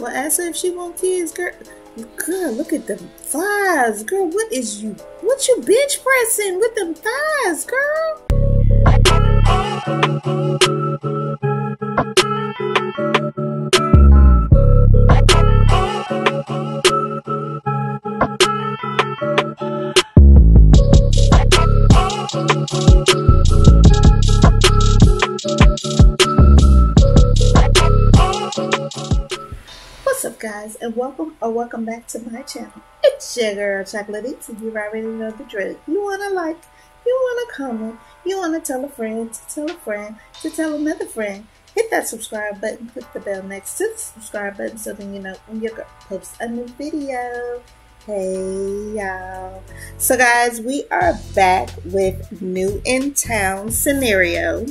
Well, ask her if she want kids, girl. Girl, look at them thighs. Girl, what is you? What you bench pressing with them thighs, girl? What's up, guys, and welcome back to my channel. It's your girl Chocolate Eats, and you already know the drill. You wanna like, you wanna comment, you wanna tell a friend to tell a friend to tell another friend. Hit that subscribe button, click the bell next to the subscribe button so then you know when your girl posts a new video. Hey y'all. So guys, we are back with new in town scenario.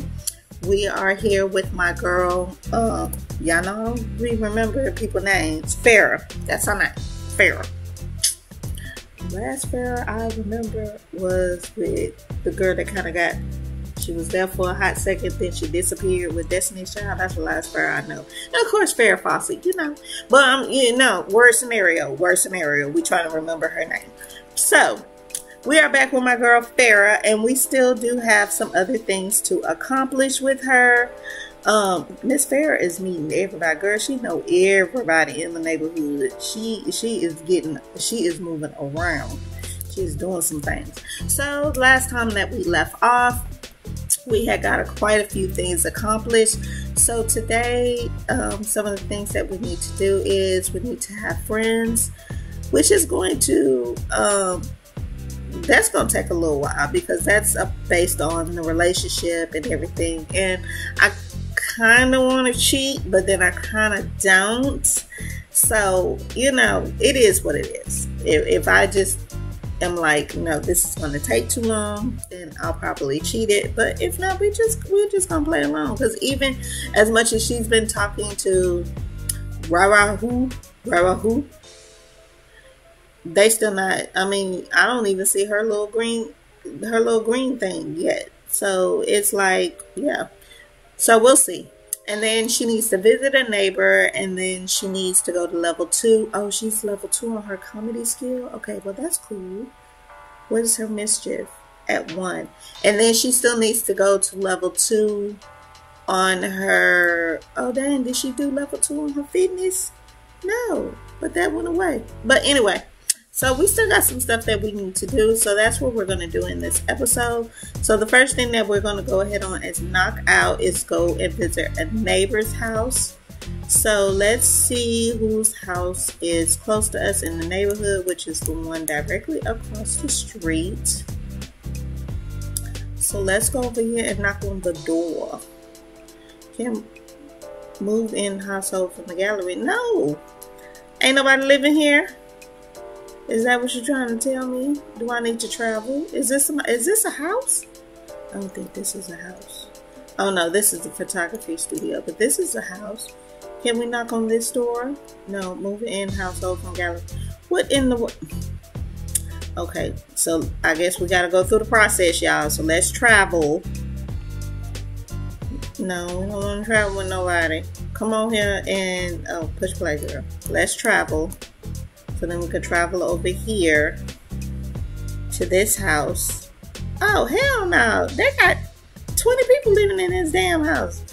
We are here with my girl, y'all know we remember people names. Farrah, that's her name, Farrah. Last Farrah I remember was with the girl that kind of got, she was there for a hot second, then she disappeared with Destiny's Child. That's the last Farrah I know. And of course, Farrah Fawcett, you know. But, you know, worst scenario. We trying to remember her name. So, we are back with my girl Farrah, and we still do have some other things to accomplish with her. Miss Farrah is meeting everybody. Girl, she know everybody in the neighborhood. She is moving around. She's doing some things. So, last time that we left off, we had got quite a few things accomplished. So today, some of the things that we need to do is we need to have friends, which is going to, that's going to take a little while because that's based on the relationship and everything. And I kind of want to cheat, but then I kind of don't. So, you know, it is what it is. If I just am like, no, this is going to take too long, then I'll probably cheat it. But if not, we're just going to play along, because even as much as she's been talking to Rara who, they still not, I mean, I don't even see her little green thing yet. So it's like, yeah, so we'll see. And then she needs to visit a neighbor, and then she needs to go to level 2. Oh, she's level 2 on her comedy skill. Okay, well, that's cool. What is her mischief at 1? And then she still needs to go to level 2 on her, oh dang, did she do level 2 on her fitness? No, but that went away. But anyway, so we still got some stuff that we need to do. So that's what we're going to do in this episode. So the first thing that we're going to go ahead on is knock out is go and visit a neighbor's house. So let's see whose house is close to us in the neighborhood, which is the one directly across the street. So let's go over here and knock on the door. Can move in household from the gallery. No, ain't nobody living here. Is that what you're trying to tell me? Do I need to travel? Is this a house? I don't think this is a house. Oh no, this is a photography studio, but this is a house. Can we knock on this door? No, move in, household from gallery. What in the world? Okay, so I guess we gotta go through the process, y'all. So let's travel. No, we don't wanna travel with nobody. Come on here and, oh, push play, girl. Let's travel. So then we could travel over here to this house. Oh, hell no. They got 20 people living in this damn house.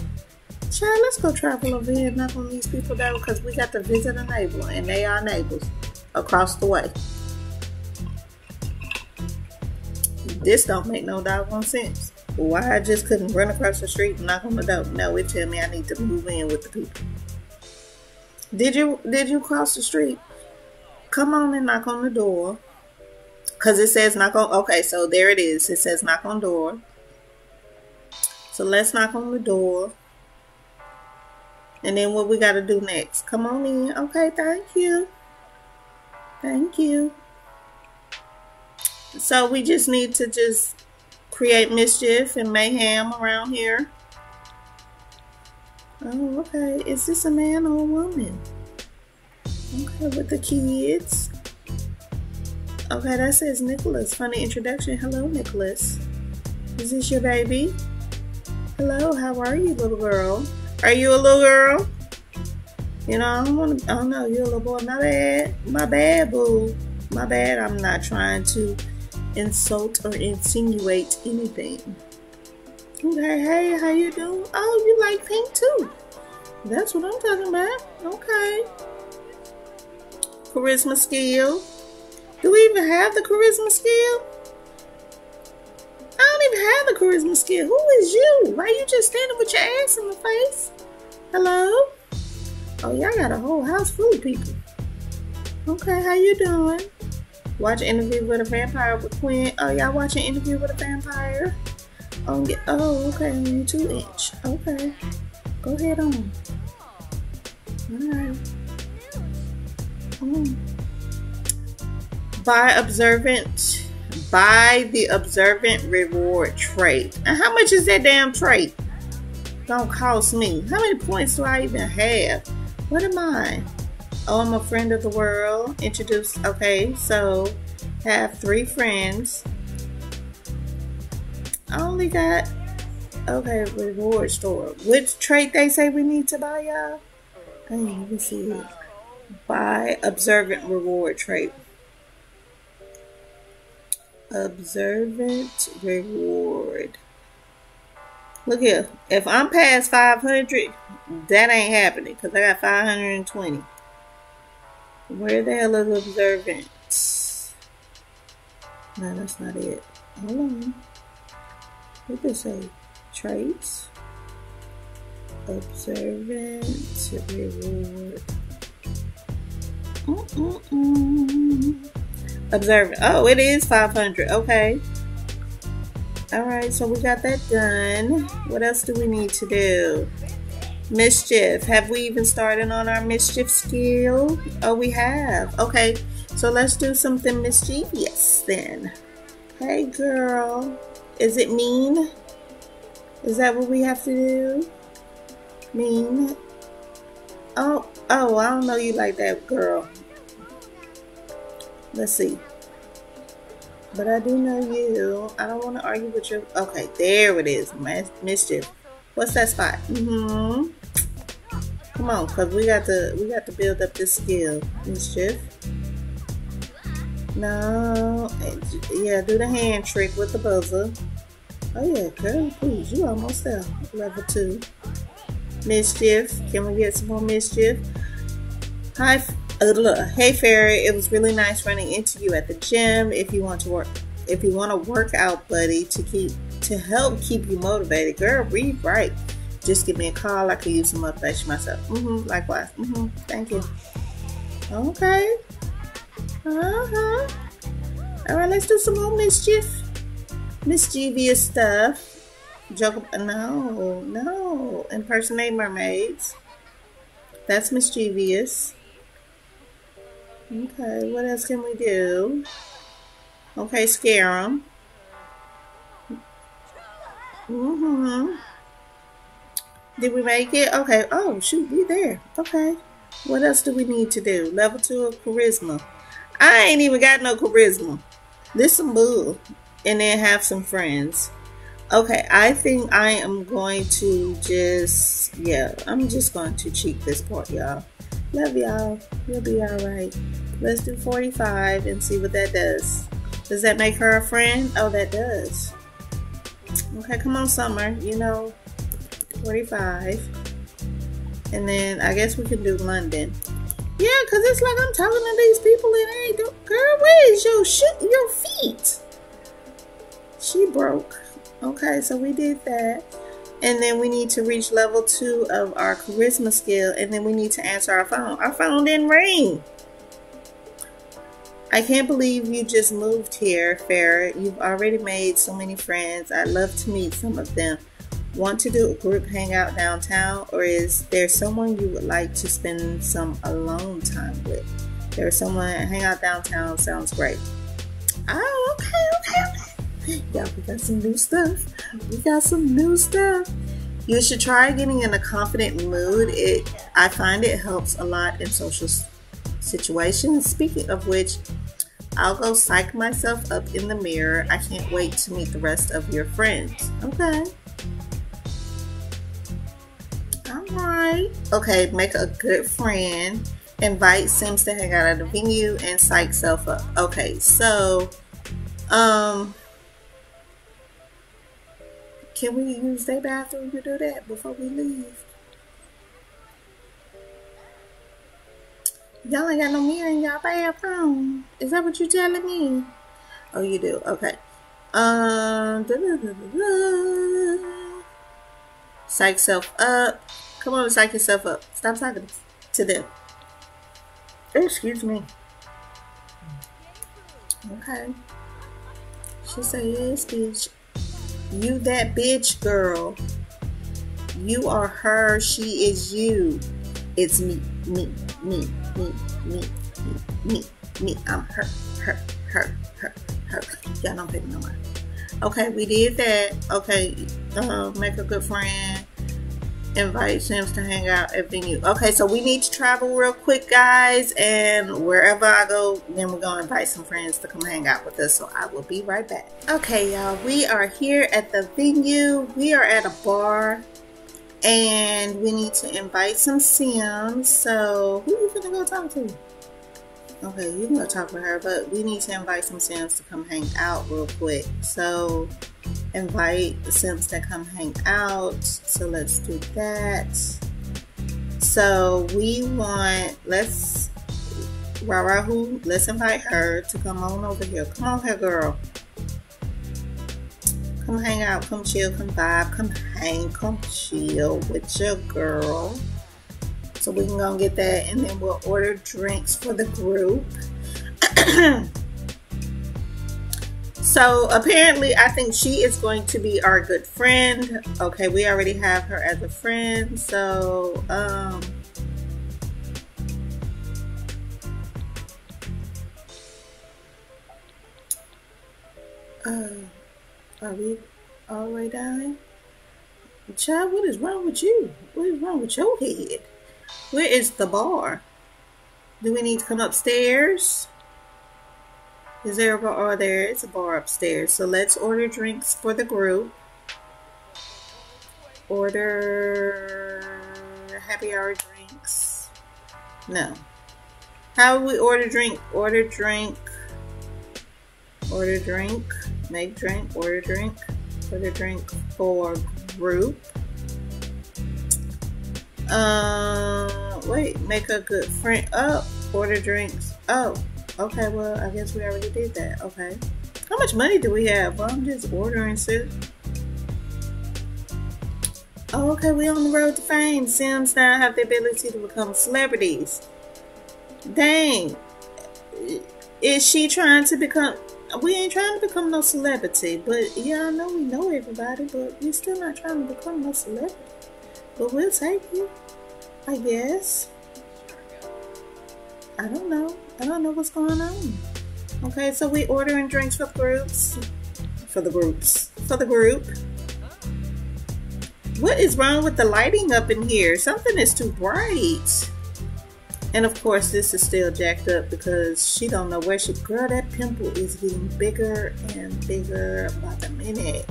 Child, let's go travel over here and knock on these people down, because we got to visit a neighbor, and they are neighbors across the way. This don't make no doggone sense. Why I just couldn't run across the street and knock on the door? No, it tell me I need to move in with the people. Did you cross the street? Come on and knock on the door, because it says knock on. Okay, so there it is. It says knock on door. So let's knock on the door. And then what we got to do next? Come on in. Okay, thank you. Thank you. So we just need to just create mischief and mayhem around here. Oh, okay. Is this a man or a woman? Okay, with the kids. Okay, that says Nicholas. Funny introduction. Hello, Nicholas. Is this your baby? Hello, how are you, little girl? Are you a little girl? You know, I don't want to, I don't know, you're a little boy. My bad, boo. My bad. I'm not trying to insult or insinuate anything. Okay, hey, how you doing? Oh, you like pink too. That's what I'm talking about. Okay. Charisma skill. Do we even have the charisma skill? I don't even have the charisma skill. Who is you? Why you just standing with your ass in the face? Hello? Oh, y'all got a whole house full of people. Okay, how you doing? Watch Interview with a Vampire with Quinn. Oh, y'all watching Interview with a Vampire? Oh, okay, you 2-inch. Okay, go ahead on. Alright. Buy the observant reward trait. And how much is that damn trait? Don't cost me. How many points do I even have? What am I? Oh, I'm a friend of the world. Introduce. Okay, so have 3 friends. I only got, okay, reward store. Which trait they say we need to buy, y'all? Let me see. Buy observant reward trait. Observant reward. Look here. If I'm past 500, that ain't happening because I got 520. Where the hell is observant? No, that's not it. Hold on. What does it say? Traits. Observant reward. Observant. Oh, it is 500. Okay. Alright, so we got that done. What else do we need to do? Mischief. Have we even started on our mischief skill? Oh, we have. Okay, so let's do something mischievous then. Hey, girl. Is it mean? Is that what we have to do? Mean? Oh, I don't know you like that, girl. Let's see. But I do know you. I don't want to argue with your... Okay, there it is. Mischief. What's that spot? Come on, because we got to build up this skill. Mischief. No. Yeah, do the hand trick with the buzzer. Oh, yeah, girl, please. You almost there. Level 2. Mischief. Can we get some more mischief? Hi. Hey, Farrah, it was really nice running into you at the gym. If you want to work out, buddy, to help keep you motivated, girl, read right. Just give me a call. I could use some motivation myself. Likewise. Thank you. Okay. All right, let's do some more mischievous stuff. Joke. No. Impersonate mermaids. That's mischievous. Okay, what else can we do? Okay, scare them. Did we make it? Okay. Oh, shoot, we there. Okay. What else do we need to do? Level 2 of charisma. I ain't even got no charisma. This some bull. And then have some friends. Okay, I think I am going to just, yeah, I'm just going to cheat this part, y'all. Love y'all. You'll be alright. Let's do 45 and see what that does. Does that make her a friend? Oh, that does. Okay, come on, Summer. You know, 45. And then I guess we can do London. Yeah, because it's like I'm talking to these people and I ain't doing... Girl, where's your feet? She broke. Okay, so we did that. And then we need to reach level 2 of our charisma skill. And then we need to answer our phone. Our phone didn't ring. I can't believe you just moved here, Farrah. You've already made so many friends. I'd love to meet some of them. Want to do a group hangout downtown? Or is there someone you would like to spend some alone time with? There's someone, hangout downtown sounds great. Oh, okay. Y'all, we got some new stuff. You should try getting in a confident mood. I find it helps a lot in social situations. Speaking of which, I'll go psych myself up in the mirror. I can't wait to meet the rest of your friends. Okay. All Right. Okay, make a good friend. Invite Sims to hang out at the venue and psych self up. Okay, so can we use their bathroom to do that before we leave? Y'all ain't got no mirror in y'all bathroom. Is that what you telling me? Oh, you do. Okay. Psych self up. Come on, psych yourself up. Stop talking to them. Excuse me. Okay. She said, yes, bitch. You that bitch, girl. You are her. She is you. It's me, me, me, me, me, me, me. I'm her, her, her, her, her. Y'all don't pick no one. Okay, we did that. Okay, make a good friend. Invite Sims to hang out at venue. Okay, so we need to travel real quick, guys. And wherever I go, then we're going to invite some friends to come hang out with us. So I will be right back. Okay, y'all, we are here at the venue. We are at a bar. And we need to invite some Sims. So who are you gonna go talk to? Okay, you can go talk with her, but we need to invite some Sims to come hang out real quick. So invite the Sims to come hang out. So let's do that. So we want, let's Rarahu, let's invite her to come on over here. Come on here, girl. Come hang out, come chill, come vibe, come hang, come chill with your girl. So we can go get that, and then we'll order drinks for the group. So apparently, I think she is going to be our good friend. Okay, we already have her as a friend. So, are we all the way down? Child, what is wrong with you? What is wrong with your head? Where is the bar? Do we need to come upstairs? Is there a bar? Oh, there is a bar upstairs. So let's order drinks for the group. Order happy hour drinks. No. How would we order drink? Order drink. Order drink. Make drink, order drink, order drink for group. Wait, make a good friend. Oh, order drinks. Oh, okay, well, I guess we already did that. Okay. How much money do we have? Well, I'm just ordering, Sis. Oh, okay, we on the road to fame. Sims now have the ability to become celebrities. Dang. Is she trying to become... We ain't trying to become no celebrity, but yeah, I know we know everybody, but we're still not trying to become no celebrity. But we'll take you, I guess. I don't know. I don't know what's going on. Okay, so we ordering drinks for groups. For the groups. For the group. What is wrong with the lighting up in here? Something is too bright. And of course, this is still jacked up because she don't know where she... Girl, that pimple is getting bigger and bigger by the minute.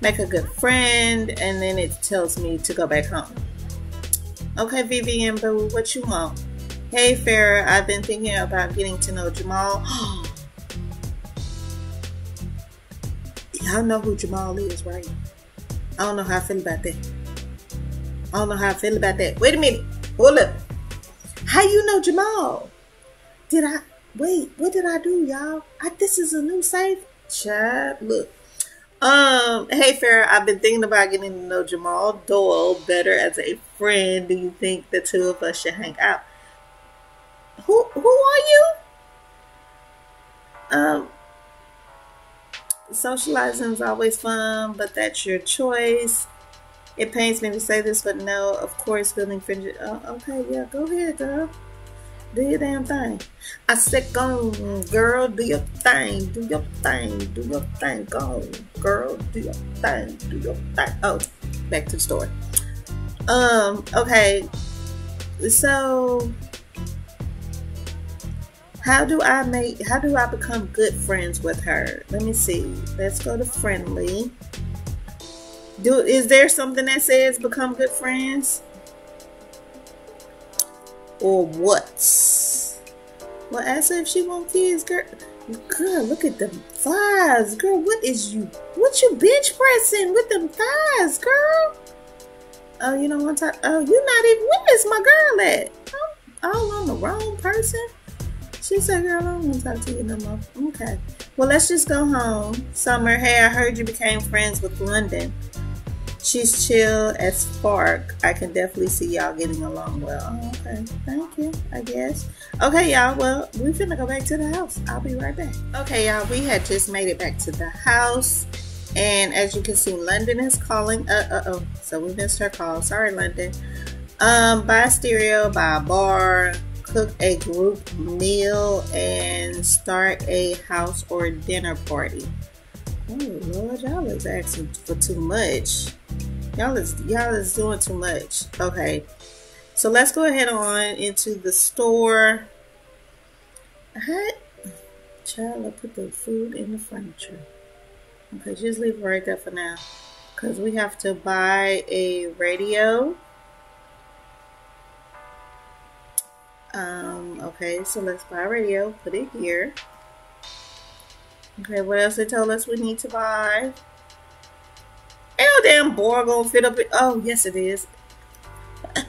Make a good friend, and then it tells me to go back home. Okay, Vivian, boo, what you want? Hey, Farrah, I've been thinking about getting to know Jamal. Y'all know who Jamal is, right? I don't know how I feel about that. I don't know how I feel about that. Wait a minute. Hold up. How you know Jamal? Did I wait? What did I do, y'all? This is a new safe. Child, look. Hey, Farrah, I've been thinking about getting to know Jamal Doyle better as a friend. Do you think the two of us should hang out? Who are you? Socializing is always fun, but that's your choice. It pains me to say this, but no, of course, building friendship. Oh, okay, yeah, go ahead, girl. Do your damn thing. I said, go on, girl, do your thing. Do your thing. Do your thing. Go on, girl, do your thing. Do your thing. Oh, back to the story. Okay. So, how do I become good friends with her? Let me see. Let's go to friendly. Is there something that says become good friends? or what? Well, ask her if she wants kids, girl. Girl, look at them thighs, girl. What is you? What you bench pressing with them thighs, girl? Oh, you don't want to. Oh, you not even. Where is my girl at? Oh, I'm the wrong person. She said, girl, I don't want to talk to you no more. Okay. Well, let's just go home. Summer, hey, I heard you became friends with London. She's chill as spark. I can definitely see y'all getting along well. Oh, okay. Thank you, I guess. Okay, y'all. Well, we finna go back to the house. I'll be right back. Okay, y'all. We had just made it back to the house. And as you can see, London is calling. Uh-oh. So we missed her call. Sorry, London. Buy a stereo, buy a bar, cook a group meal, and start a house or dinner party. Oh Lord, y'all is asking for too much. Y'all is doing too much. Okay, so let's go ahead on into the store. What? Child, I put the food in the furniture. Okay, just leave it right there for now, because we have to buy a radio. Okay, so let's buy a radio, put it here. Okay, what else they told us we need to buy? Oh, damn board gonna fit up it. Oh, yes it is. Don't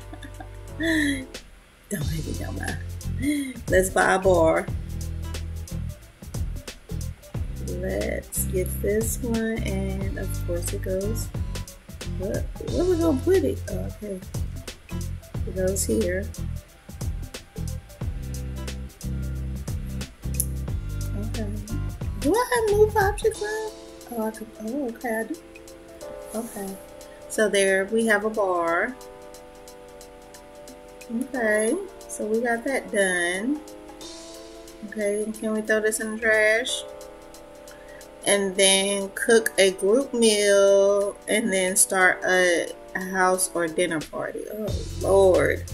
make me don't mind. Let's buy a bar. Let's get this one, and of course it goes. Where we gonna put it? Oh, okay. It goes here. Do I have move objects now? Oh, I could, oh, okay, I do. Okay. So there, we have a bar. Okay. So we got that done. Okay, can we throw this in the trash? And then cook a group meal, and then start a house or dinner party. Oh, Lord.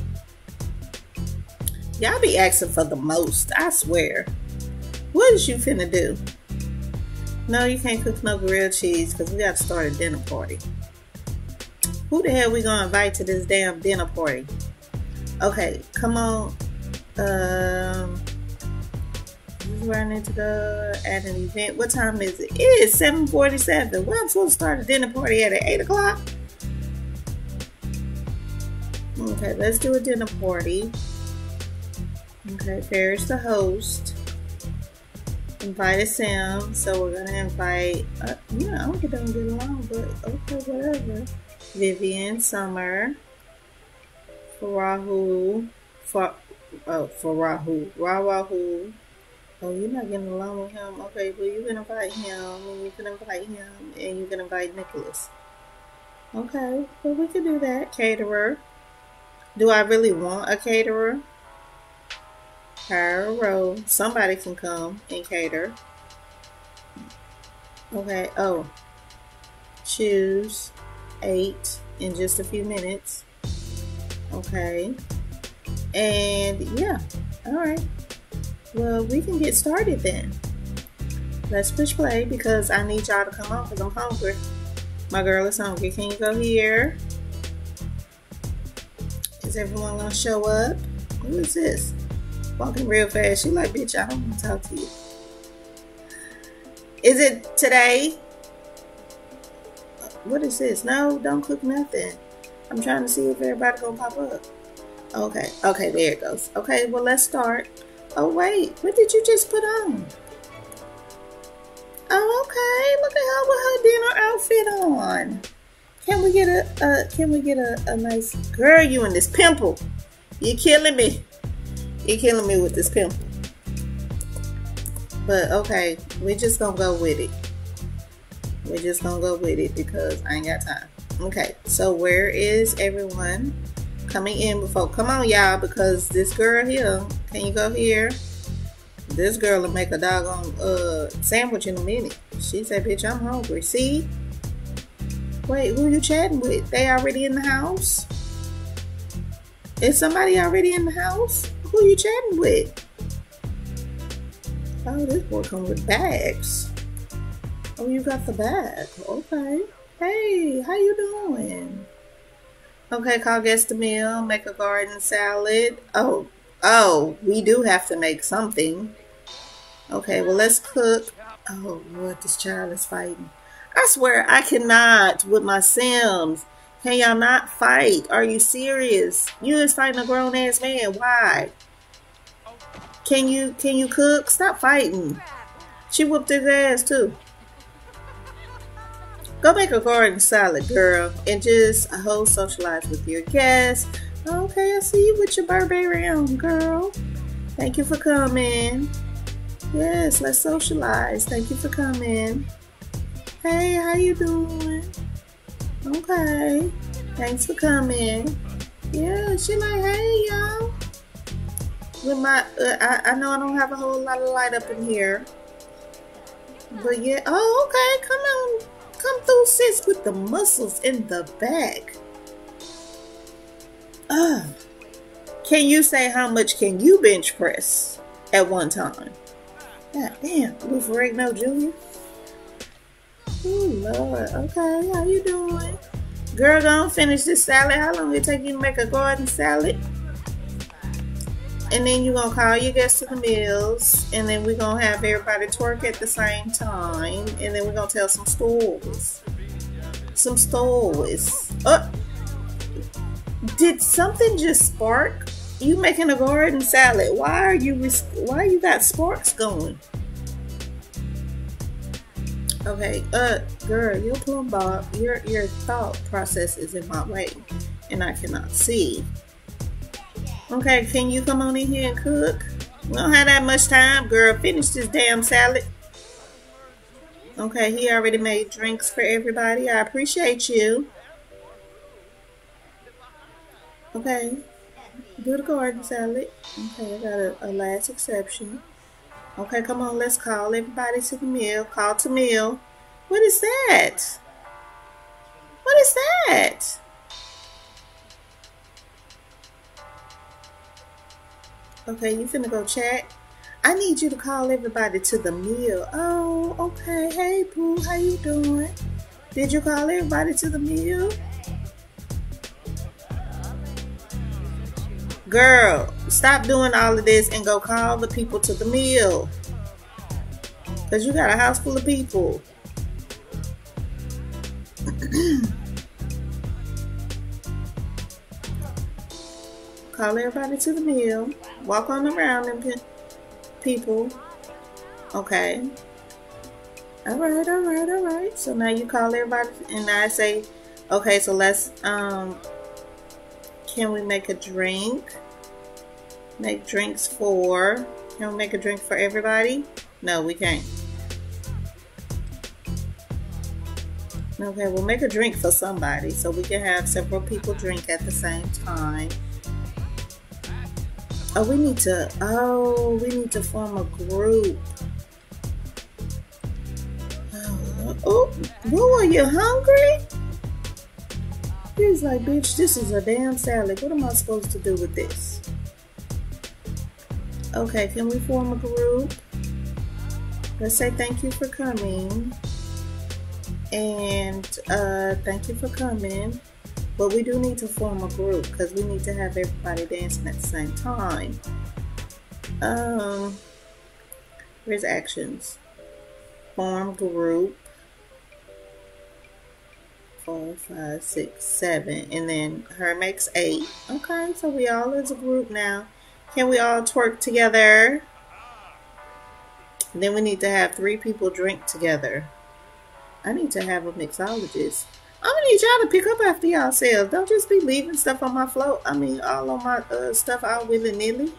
Y'all be asking for the most, I swear. What is you finna do? No, you can't cook no grilled cheese because we got to start a dinner party. Who the hell we going to invite to this damn dinner party? Okay, come on. This is where I need to go at an event. What time is it? It is 7:47. Well, I'm supposed to start a dinner party at 8 o'clock. Okay, let's do a dinner party. Okay, there's the host. Invited Sam, so we're gonna invite I don't get them to do long, but okay, whatever. Vivian, Summer, Rawahu. Oh, you're not getting along with him. Okay, well you can invite him, and you can invite him, and you can invite Nicholas. Okay, well we can do that. Caterer. Do I really want a caterer? Hire a row. Somebody can come and cater. Okay. Oh, choose 8 in just a few minutes. Okay. And yeah. All right. Well, we can get started then. Let's push play because I need y'all to come on because I'm hungry. My girl is hungry. Can you go here? Is everyone gonna show up? Who is this? Walking real fast. She like, bitch, I don't want to talk to you. Is it today? What is this? No, don't cook nothing. I'm trying to see if everybody gonna pop up. Okay, okay, there it goes. Okay, well, let's start. Oh, wait, what did you just put on? Oh, okay, look at her with her dinner outfit on. Can we get a nice... Girl, you in this pimple. You're killing me. You're killing me with this pimple. But okay, we're just gonna go with it. We're just gonna go with it because I ain't got time. Okay, so where is everyone coming in before? Come on, y'all, because this girl here, can you go here? This girl will make a doggone sandwich in a minute. She said, bitch, I'm hungry. See? Wait, who you chatting with? They already in the house? Is somebody already in the house? Who you chatting with? Oh, this boy come with bags. Oh, you got the bag. Okay. Hey, how you doing? Okay, call guest a meal, make a garden salad. Oh, we do have to make something. Okay, well, let's cook. Oh, Lord, this child is fighting. I swear I cannot with my Sims. Can y'all not fight? Are you serious? You is fighting a grown-ass man. Why? Can you cook? Stop fighting. She whooped his ass, too. Go make a garden salad, girl, and just socialize with your guests. Okay, I see you with your Burberry on, girl. Thank you for coming. Yes, let's socialize. Thank you for coming. Hey, how you doing? Okay, thanks for coming. Yeah, she like, hey, y'all. With my, I know I don't have a whole lot of light up in here, but yeah. Oh, okay, come on. Come through, sis, with the muscles in the back. Can you say how much can you bench press at one time? God damn, Lou Ferrigno Junior. Oh, Lord. Okay, how you doing? Girl, gonna finish this salad. How long it take you to make a garden salad? And then you gonna call your guests to the meals, and then we're gonna have everybody twerk at the same time, and then we're gonna tell some stories. Oh, did something just spark? You making a garden salad? Why you got sparks going? Okay, girl, your plumb bob, your thought process is in my way, and I cannot see. Okay, can you come on in here and cook? We don't have that much time, girl. Finish this damn salad. Okay, he already made drinks for everybody. I appreciate you. Okay, do the garden salad. Okay, I got a last exception. Okay, come on, let's call everybody to the meal. Call to meal. What is that? What is that? Okay, you finna go chat. I need you to call everybody to the meal. Oh, okay. Hey, Pooh, how you doing? Did you call everybody to the meal? Girl, stop doing all of this and go call the people to the meal. Because you got a house full of people. Call everybody to the meal. Walk on around them people. Okay. All right. So now you call everybody, and I say, okay, so let's, can we make a drink? Make drinks for, can we make a drink for everybody? No, we can't. Okay, we'll make a drink for somebody so we can have several people drink at the same time. Oh, we need to form a group. Oh, Lou, are you hungry? He's like, bitch, this is a damn salad. What am I supposed to do with this? Okay, can we form a group? Let's say thank you for coming. And thank you for coming. But we do need to form a group because we need to have everybody dancing at the same time. Here's actions. Form group. 4, 5, 6, 7. And then her makes 8. Okay, so we all as a group now. Can we all twerk together? And then we need to have 3 people drink together. I need to have a mixologist. I'm gonna need y'all to pick up after yourselves. Don't just be leaving stuff on my float. I mean, all on my stuff out willy-nilly.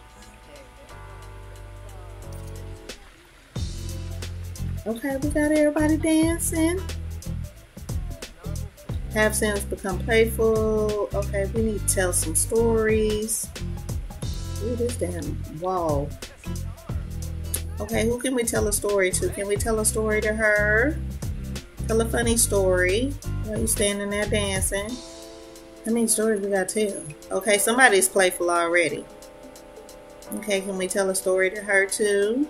Okay, we got everybody dancing. Have Sims become playful. Okay, we need to tell some stories. Ooh, this damn wall. Okay, who can we tell a story to? Can we tell a story to her? Tell a funny story. Why you standing there dancing? How many stories we gotta tell? Okay, somebody's playful already. Okay, can we tell a story to her too?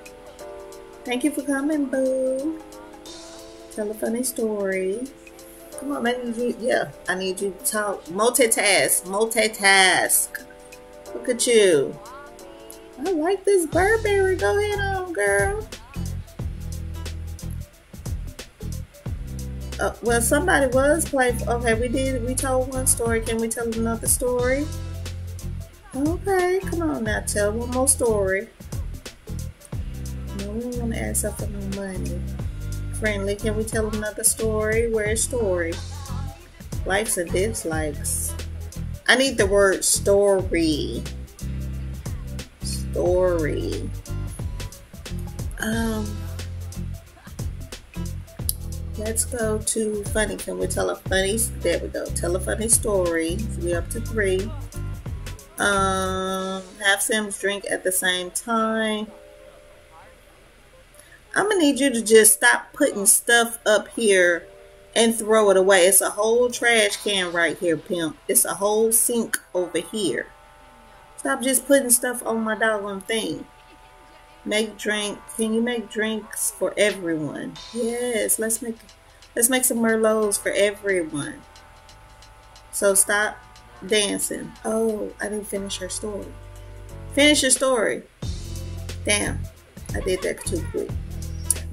Thank you for coming, boo. Tell a funny story. Come on, maybe, yeah, I need you to talk. Multitask. Look at you. I like this Burberry. Go ahead on, girl. Well, somebody was playing. Okay, we told one story. Can we tell another story? Okay, come on now. Tell one more story. No, we don't want to ask up for no money. Friendly, can we tell another story? Where's story? Likes and dislikes. I need the word story. Story. Let's go to funny. Can we tell a funny? There we go. Tell a funny story. We're up to 3. Have Sims drink at the same time. I'm gonna need you to just stop putting stuff up here and throw it away. It's a whole trash can right here, pimp. It's a whole sink over here. Stop just putting stuff on my doggone thing. Make drink. Can you make drinks for everyone? Yes, let's make some merlots for everyone. So stop dancing. Oh, I didn't finish her story. Finish your story. Damn, I did that too quick.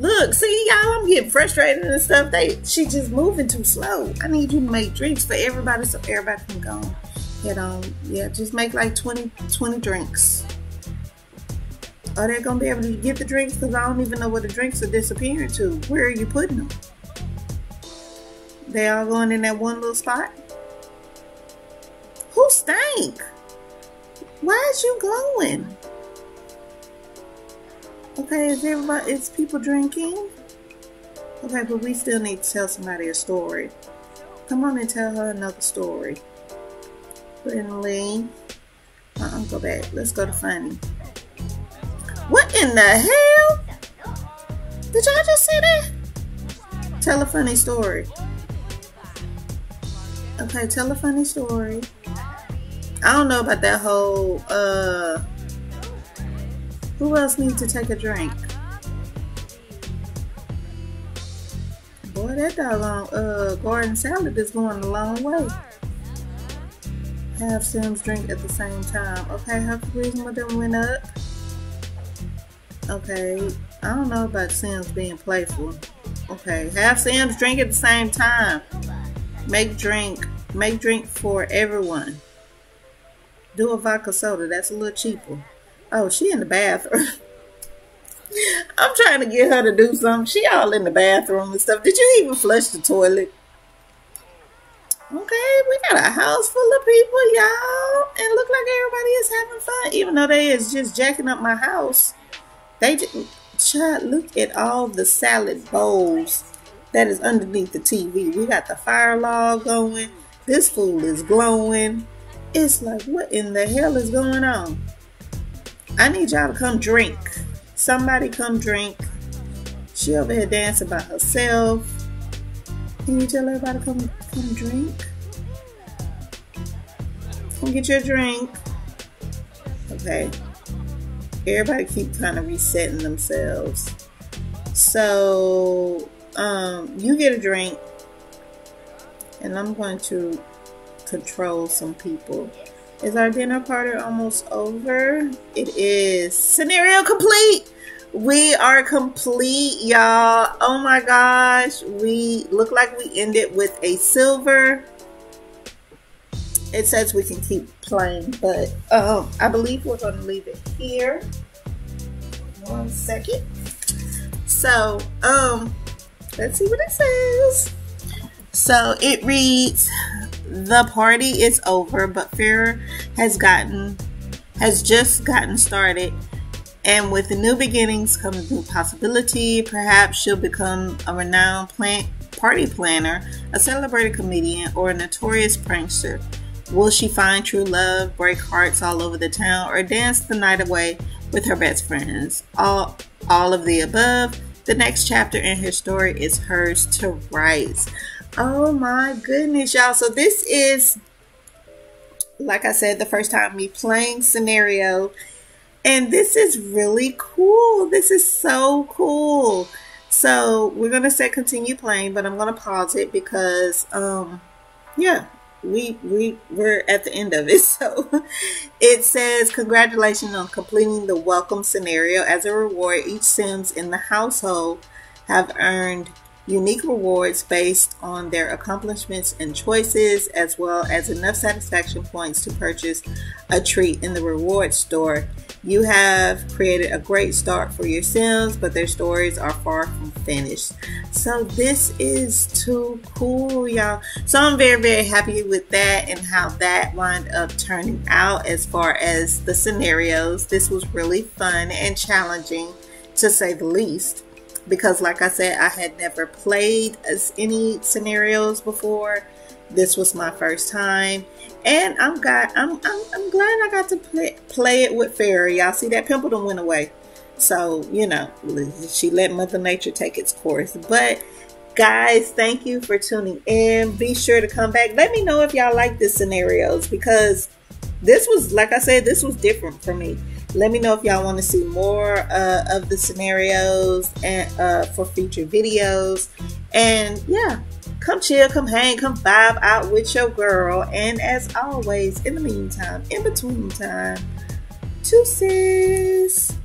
Look, see y'all, I'm getting frustrated and stuff. She just moving too slow. I need you to make drinks for everybody so everybody can go on. Head on. Yeah, just make like 20 drinks. Are they going to be able to get the drinks? Because I don't even know where the drinks are disappearing to. Where are you putting them? They all going in that one little spot? Who stank? Why is you going? Okay, is everybody, is people drinking? Okay, but we still need to tell somebody a story. Come on and tell her another story. Friendly. Go back. Let's go to funny. What in the hell? Did y'all just see that? Tell a funny story. Okay, tell a funny story. I don't know about that whole, who else needs to take a drink? Boy, that doggone garden salad is going a long way. Have Sims drink at the same time. Okay, how the reason why them went up? Okay, I don't know about Sims being playful. Okay, have Sims drink at the same time. Make drink for everyone. Do a vodka soda, that's a little cheaper. Oh, she in the bathroom. I'm trying to get her to do something. She all in the bathroom and stuff. Did you even flush the toilet? Okay, we got a house full of people, y'all. And look like everybody is having fun. Even though they is just jacking up my house. They just, child, look at all the salad bowls that is underneath the TV. We got the fire log going. This food is glowing. It's like, what in the hell is going on? I need y'all to come drink. Somebody come drink. She over here dancing by herself. Can you tell everybody come drink? Come get your drink. Okay. Everybody keep kind of resetting themselves. So, you get a drink. And I'm going to control some people. Is our dinner party almost over? It is. Scenario complete. We are complete, y'all. Oh my gosh. We look like we ended with a silver. It says we can keep playing, but I believe we're going to leave it here. One second. So, let's see what it says. So, it reads, the party is over, but Farrah has just gotten started. And with the new beginnings comes new possibility. Perhaps she'll become a renowned party planner, a celebrated comedian, or a notorious prankster. Will she find true love, break hearts all over the town, or dance the night away with her best friends? All of the above. The next chapter in her story is hers to write. Oh my goodness, y'all. So this is, like I said, the first time me playing Scenario. And this is really cool. This is so cool. So we're going to say continue playing, but I'm going to pause it because, yeah, we're at the end of it. So it says, congratulations on completing the welcome scenario. As a reward, each Sims in the household have earned unique rewards based on their accomplishments and choices, as well as enough satisfaction points to purchase a treat in the reward store. You have created a great start for your Sims, but their stories are far from finished. So this is too cool, y'all. So I'm very, very happy with that and how that wound up turning out as far as the scenarios. This was really fun and challenging, to say the least. Because like I said, I had never played as any scenarios before. This was my first time, and I'm glad I got to play it with Farrah. Y'all see that pimple done went away, so you know she let Mother Nature take its course. But guys, thank you for tuning in. Be sure to come back. Let me know if y'all like the scenarios, because this was, like I said, this was different for me. Let me know if y'all want to see more of the scenarios and for future videos. And yeah, come chill, come hang, come vibe out with your girl. And as always, in the meantime, in between time, deuces.